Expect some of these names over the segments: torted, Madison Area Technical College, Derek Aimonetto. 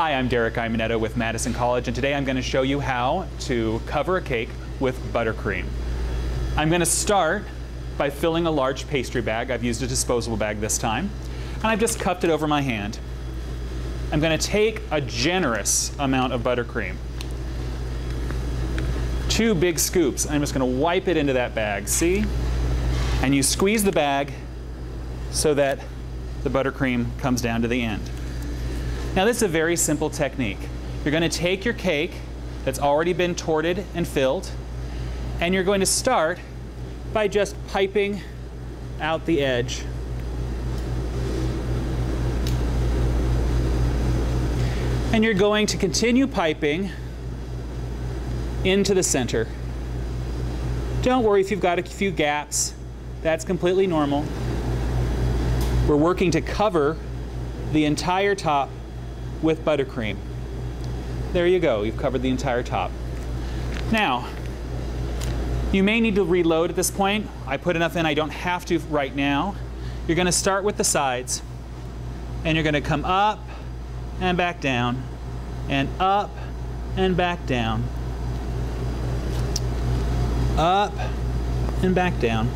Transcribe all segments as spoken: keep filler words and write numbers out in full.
Hi, I'm Derek Aimonetto with Madison College, and today I'm going to show you how to cover a cake with buttercream. I'm going to start by filling a large pastry bag. I've used a disposable bag this time, and I've just cupped it over my hand. I'm going to take a generous amount of buttercream, two big scoops. I'm just going to wipe it into that bag, see? And you squeeze the bag so that the buttercream comes down to the end. Now this is a very simple technique. You're going to take your cake that's already been torted and filled, and you're going to start by just piping out the edge. And you're going to continue piping into the center. Don't worry if you've got a few gaps. That's completely normal. We're working to cover the entire top with buttercream. There you go, you've covered the entire top. Now, you may need to reload at this point. I put enough in, I don't have to right now. You're going to start with the sides, and you're going to come up and back down, and up and back down, up and back down.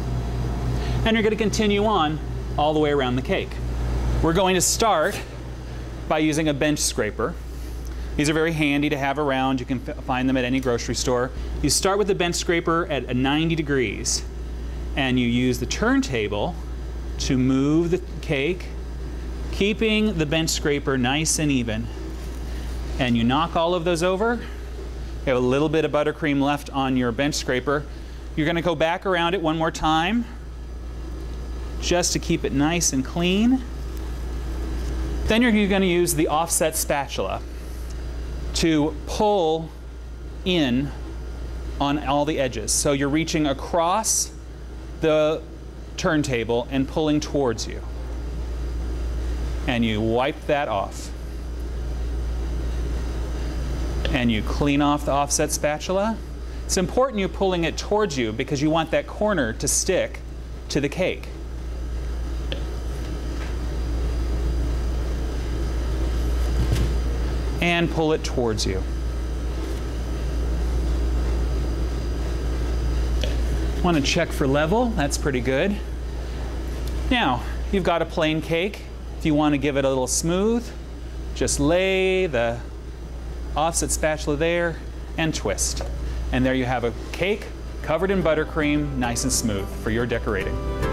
And you're going to continue on all the way around the cake. We're going to start by using a bench scraper. These are very handy to have around. You can find them at any grocery store. You start with the bench scraper at a ninety degrees, and you use the turntable to move the cake, keeping the bench scraper nice and even. And you knock all of those over. You have a little bit of buttercream left on your bench scraper. You're going to go back around it one more time just to keep it nice and clean. Then you're going to use the offset spatula to pull in on all the edges. So you're reaching across the turntable and pulling towards you. And you wipe that off. And you clean off the offset spatula. It's important you're pulling it towards you because you want that corner to stick to the cake. And pull it towards you. Want to check for level? That's pretty good. Now, you've got a plain cake. If you want to give it a little smooth, just lay the offset spatula there and twist. And there you have a cake covered in buttercream, nice and smooth for your decorating.